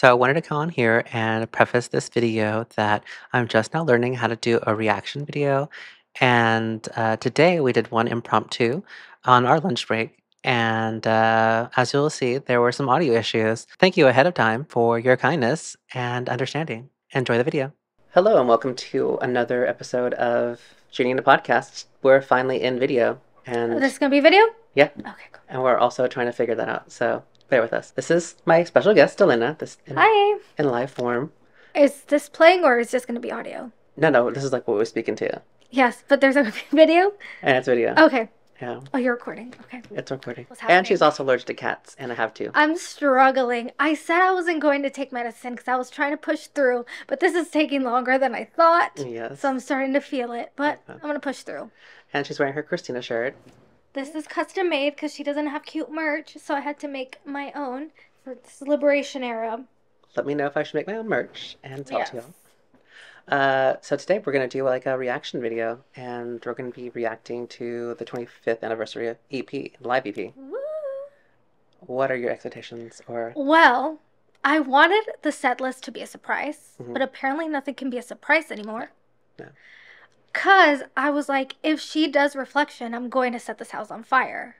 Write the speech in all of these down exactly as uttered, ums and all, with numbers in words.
So I wanted to come on here and preface this video that I'm just now learning how to do a reaction video. And uh, today we did one impromptu on our lunch break. And uh, as you'll see, there were some audio issues. Thank you ahead of time for your kindness and understanding. Enjoy the video. Hello and welcome to another episode of Tunin' the Podcast. We're finally in video. And oh, this is going to be video? Yeah. Okay, cool. And we're also trying to figure that out, so bear with us. This is my special guest, Delina. This in, Hi. In live form. Is this playing or is this going to be audio? No, no, this is like what we're speaking to. Yes, but there's a video? And it's video. Okay. Yeah. Oh, you're recording. Okay. It's recording. And she's also allergic to cats, and I have to. I'm struggling. I said I wasn't going to take medicine because I was trying to push through, but this is taking longer than I thought. Yes. So I'm starting to feel it, but okay. I'm going to push through. And she's wearing her Christina shirt. This is custom made because she doesn't have cute merch, so I had to make my own for this Liberation Era. Let me know if I should make my own merch and talk yes. to y'all. Uh, so today we're going to do like a reaction video, and we're going to be reacting to the twenty-fifth anniversary E P, live E P. Woo. What are your expectations? Or Well, I wanted the set list to be a surprise, mm-hmm. but apparently nothing can be a surprise anymore. No. Because I was like, if she does reflection, I'm going to set this house on fire.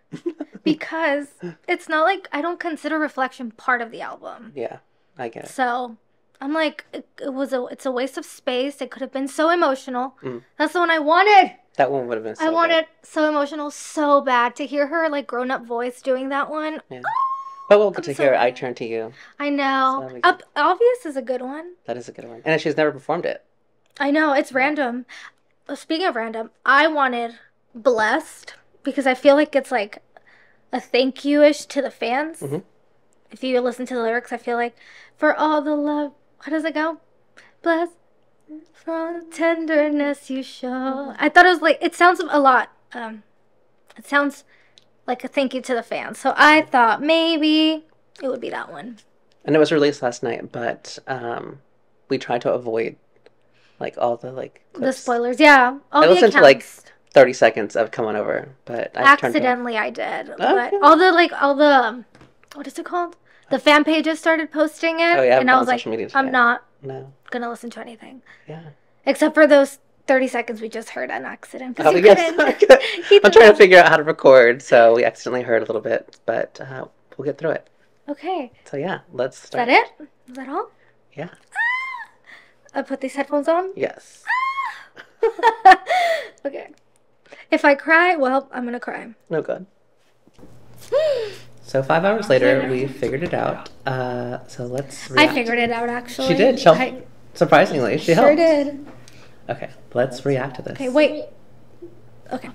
Because it's not like, I don't consider reflection part of the album. Yeah, I get it. So I'm like, it, it was a, it's a waste of space. It could have been so emotional. Mm. That's the one I wanted. That one would have been so I wanted good. So emotional so bad. To hear her, like, grown-up voice doing that one. Yeah. Oh, but we'll get to so hear bad. I Turn to You. I know. So Ob Obvious is a good one. That is a good one. And she's never performed it. I know. It's yeah. random. Speaking of random, I wanted Blessed because I feel like it's like a thank you-ish to the fans. Mm-hmm. If you listen to the lyrics, I feel like, for all the love, how does it go? Blessed for all the tenderness you show. I thought it was like, it sounds a lot, um, it sounds like a thank you to the fans. So I thought maybe it would be that one. And it was released last night, but um, we tried to avoid Like all the like clips. The spoilers, yeah. All I the listened accounts. to like thirty seconds of "Come On Over," but I accidentally I did. Okay. But all the like all the what is it called? The fan pages started posting it, oh, yeah, and I was like, I'm not no. gonna listen to anything. Yeah, except for those thirty seconds we just heard on accident. Oh, yes. I'm trying to figure out how to record, so we accidentally heard a little bit, but uh, we'll get through it. Okay. So yeah, let's start. Is that it? Is that all? Yeah. I put these headphones on? Yes. Ah! Okay. If I cry, well, I'm going to cry. No good. So five hours later, we figured it out. Uh, so let's react. I figured it out, actually. She did. She I... Surprisingly, she helped. Sure did. Okay, let's react to this. Okay, wait. Okay.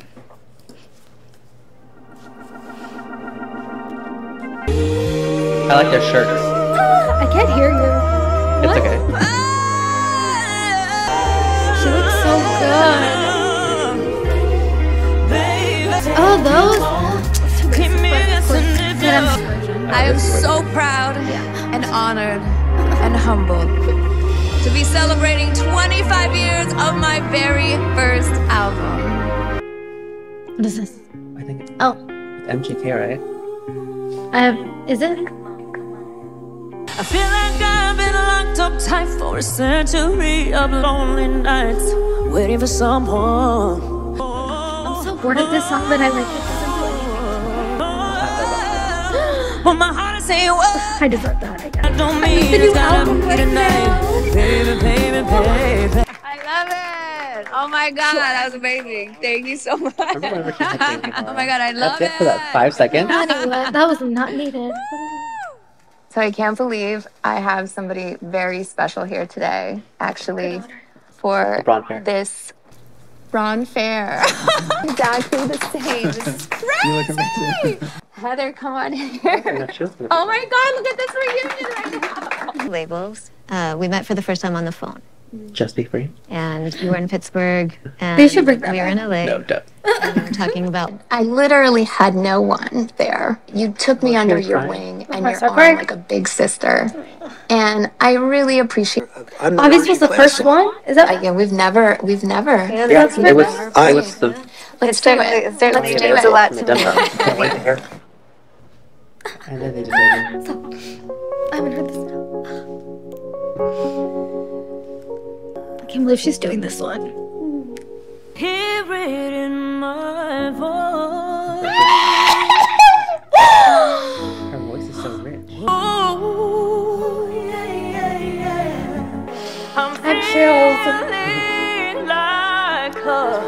I like their shirts. Ah, I can't hear you. It's what? Okay. Ah! God. Oh, those! I am so proud yeah. and honored and humbled to be celebrating twenty-five years of my very first album. What is this? I think it's oh. M G K, right? I have, is it? I feel like I've been locked up tight for a century of lonely nights, waiting for someone. I'm so bored of this song that I like it doesn't do anything. Well, my heart is saying, well, I deserve that, I guess. I don't mean it's gotta be tonight. Baby, baby, baby. I love it. Oh my God, that was amazing. Thank you so much. Oh my God, I love it. That's it for that five seconds. That was not needed. So I can't believe I have somebody very special here today, actually, for this Ron Fair. Exactly the same. This is crazy! Heather, come on here. Oh my God, look at this reunion right now. Labels. Uh, we met for the first time on the phone. Just be free. And you were in Pittsburgh. And they should bring that we were in L A. No doubt. And we were talking about. I literally had no one there. You took me well, under your fine. wing and your arm like a big sister. And I really appreciate. Obviously, was the first one. Is that? Uh, yeah, we've never, we've never. Yeah, yeah it, it was. I was the. Let's do it. Let's do it. It was a lot to me. Can't wait to hear. I know they did. I haven't heard this now. I can't believe she's doing this one. Hear it in my voice. Her voice is so rich. Oh, yeah, yeah, yeah. I'm I feeling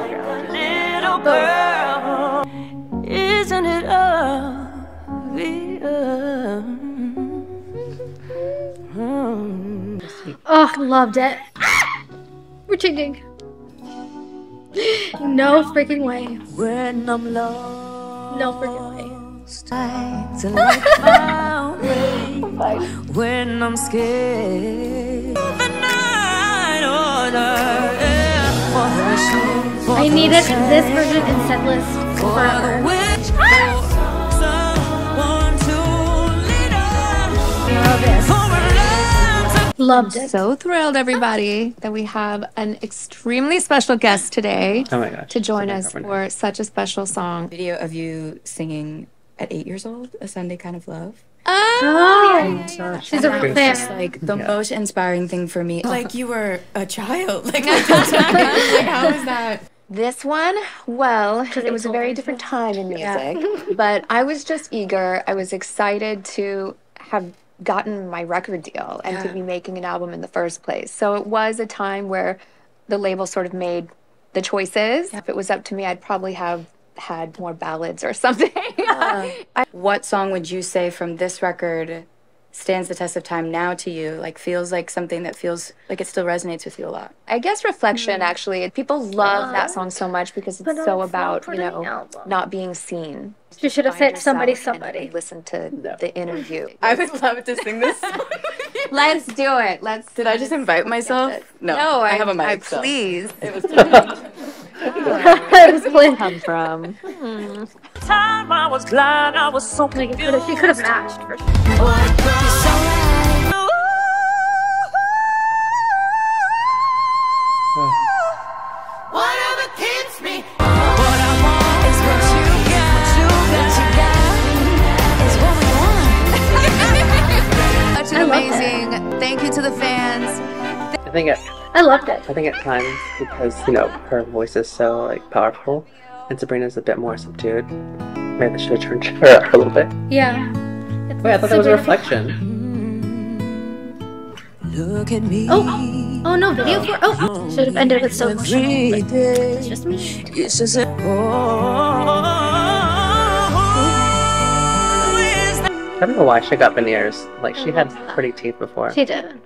like a little girl. Isn't it obvious? Oh, loved it. We're changing. No freaking way. When I'm lost, no freaking way. To my way. Oh, when I'm scared, the night order, yeah. For I needed this version in set list forever. Love it. Loved it. So thrilled, everybody, that we have an extremely special guest today oh my gosh. to join us for such a special song. Video of you singing at eight years old, A Sunday Kind of Love. Oh, oh yeah, yeah, yeah. She's a real fan. Just like the yeah. most inspiring thing for me. Like you were a child. Like, like how was that? This one, well, it was a very different time in music, yeah. but I was just eager. I was excited to have gotten my record deal and yeah. to be making an album in the first place. So it was a time where the label sort of made the choices. Yeah. If it was up to me, I'd probably have had more ballads or something. uh, what song would you say from this record stands the test of time now to you? Like feels like something that feels like it still resonates with you a lot? I guess Reflection, mm-hmm. actually. People love uh, that song so much because it's so about, you know, album. not being seen. You should have said Somebody, Somebody. And listen to no. the interview. I would love to sing this song. Let's do it. Let's. Did I just invite myself? No, no, I, I have a mic. I, so. Please. It was Where come from? Hmm. Time I was blind, I was so confused. She could have matched for sure. Whatever keeps me. What I want is what you got. What you got is what we want. Such an amazing. Thank you to the fans. I think it. I loved it. I think at times, because, you know, her voice is so, like, powerful, and Sabrina's a bit more subdued, maybe I should have turned her up a little bit. Yeah. Wait, oh, yeah, I thought that was a Reflection. Look at me. Oh, oh no, video for, oh, should have ended with so much. It's just me. It's just a, I don't know why she got veneers. Like, she had pretty teeth before. She did.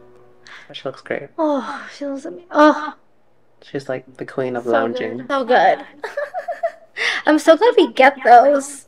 She looks great. Oh, she looks amazing. Oh, she's like the queen of so lounging. Good. So good. I'm so glad we get those.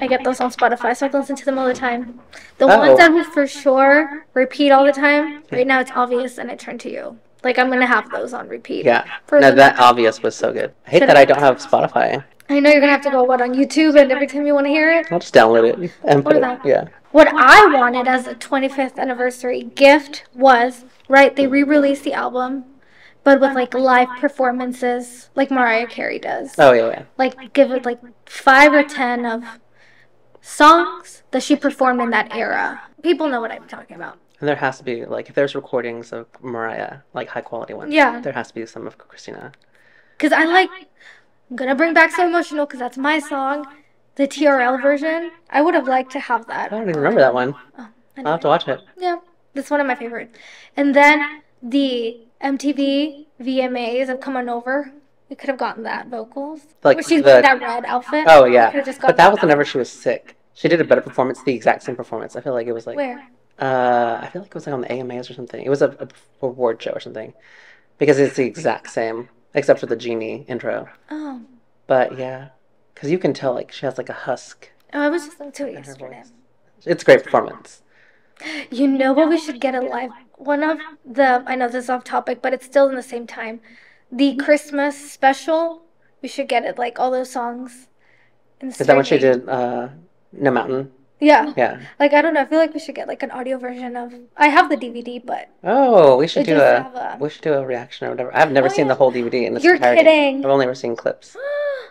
I get those on Spotify, so I can listen to them all the time. The uh -oh. ones I would for sure repeat all the time. Right now, it's Obvious and I Turn to You. Like I'm gonna have those on repeat. Yeah. No, that time. Obvious was so good. I hate Should that I, I don't have Spotify. I know you're gonna have to go what on YouTube, and every time you want to hear it, I'll just download it and put it. That. Yeah. What I wanted as a twenty-fifth anniversary gift was. Right, they re-released the album, but with like live performances, like Mariah Carey does. Oh yeah, yeah. Like give it like five or ten of songs that she performed in that era. People know what I'm talking about. And there has to be like if there's recordings of Mariah, like high quality ones. Yeah. There has to be some of Christina. Because I like, I'm gonna bring back So Emotional because that's my song, the T R L version. I would have liked to have that. I don't even remember that one. Oh, I'll have to watch it. Yeah. That's one of my favorite. And then the M T V V M As of Come On Over. We could have gotten that vocals. Like she the... that red outfit. Oh, yeah. But that was whenever she was sick. She did a better performance, the exact same performance. I feel like it was like... Where? Uh, I feel like it was like on the A M As or something. It was a, a award show or something. Because it's the exact same, except for the Genie intro. Oh. But, yeah. Because you can tell, like, she has like a husk. Oh, I was listening to it yesterday. It's a great performance. You know what we should get a live one of the I know this is off topic, but it's still in the same time. The Christmas special, we should get it like all those songs. Is that when she did uh No Mountain? Yeah. Yeah. Like I don't know, I feel like we should get like an audio version of I have the D V D but Oh, we should we do a, a we should do a reaction or whatever. I've never oh, seen yeah. the whole D V D in this You're entirety. kidding. I've only ever seen clips.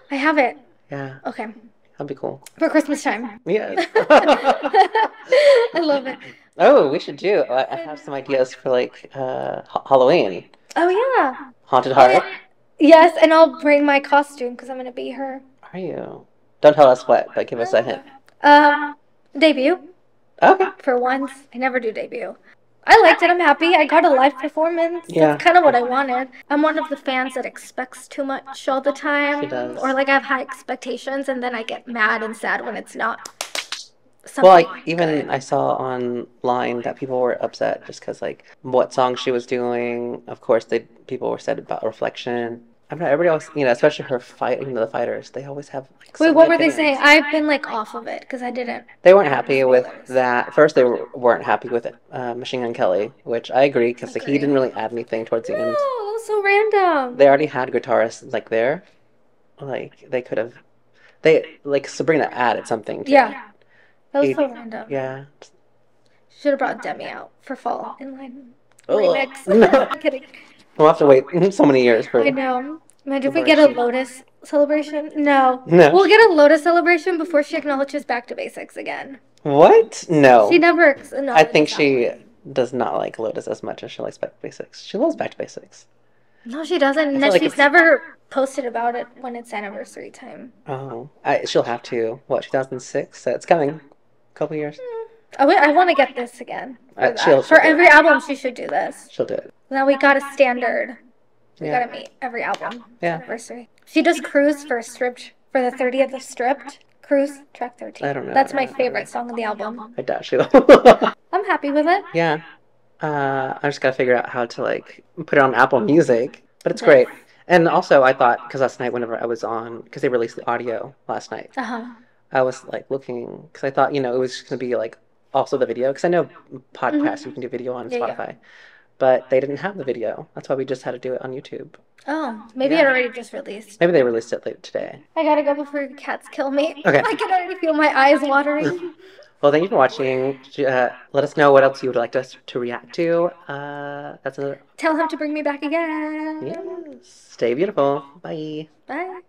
I have it. Yeah. Okay. That'd be cool. For Christmas time. Yeah. I love it. Oh, we should do. I have some ideas for like uh, Halloween. Oh yeah. Haunted Heart. Yes, and I'll bring my costume because I'm gonna be her. Are you? Don't tell us what, but give us a hint. Um, debut. Okay. For once, I never do debut. I liked it. I'm happy. I got a live performance. Yeah. That's kind of what I wanted. I'm one of the fans that expects too much all the time. She does. Or like I have high expectations, and then I get mad and sad when it's not. Something well, like, even good. I saw online that people were upset just because, like, what song she was doing. Of course, they people were said about reflection. I'm not everybody else, you know, especially her fight, you know, the fighters. They always have. Like, Wait, so what were opinions. They saying? I've been like off of it because I didn't. They weren't happy with that. First, they were, weren't happy with it. Uh, Machine Gun Kelly, which I agree because like, he didn't really add anything towards no, the end. No, it was so random. They already had guitarists like there, like they could have. They like Sabrina added something. To yeah. It. That was so random. Yeah. Should have brought Demi out for fall and like remix. No. I'm kidding. We'll have to wait so many years for. I know. Imagine if we get a Lotus celebration. No. No. We'll get a Lotus celebration before she acknowledges Back to Basics again. What? No. She never acknowledges. I think she does not like Lotus as much as she likes Back to Basics. She loves Back to Basics. No, she doesn't. And like she's it's... never posted about it when it's anniversary time. Oh, I, she'll have to. What? two thousand six. So it's coming. Couple years. Oh, I want to get this again. For, uh, she'll, she'll for every it. album, she should do this. She'll do it. Now we got a standard. We yeah. got to meet every album. Yeah. Anniversary. She does Cruise for Stripped for the thirtieth of Stripped. Cruise track thirteen. I don't know. That's my know, favorite song on the album. I doubt she will. I'm happy with it. Yeah. Uh, I just got to figure out how to like put it on Apple Music, but it's great. And also, I thought because last night, whenever I was on, because they released the audio last night. Uh huh. I was like looking because I thought, you know, it was going to be like also the video because I know podcasts mm-hmm. you can do video on yeah, Spotify, yeah. but they didn't have the video. That's why we just had to do it on YouTube. Oh, maybe yeah. it already just released. Maybe they released it late today. I got to go before cats kill me. Okay. I can already feel my eyes watering. Well, thank you for watching. Uh, let us know what else you would like us to, to react to. Uh, that's another. Tell him to bring me back again. Yes. Stay beautiful. Bye. Bye.